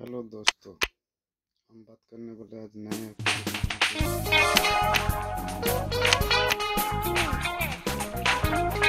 hello दोस्तों, हम बात करने वाले आज नए एपिसोड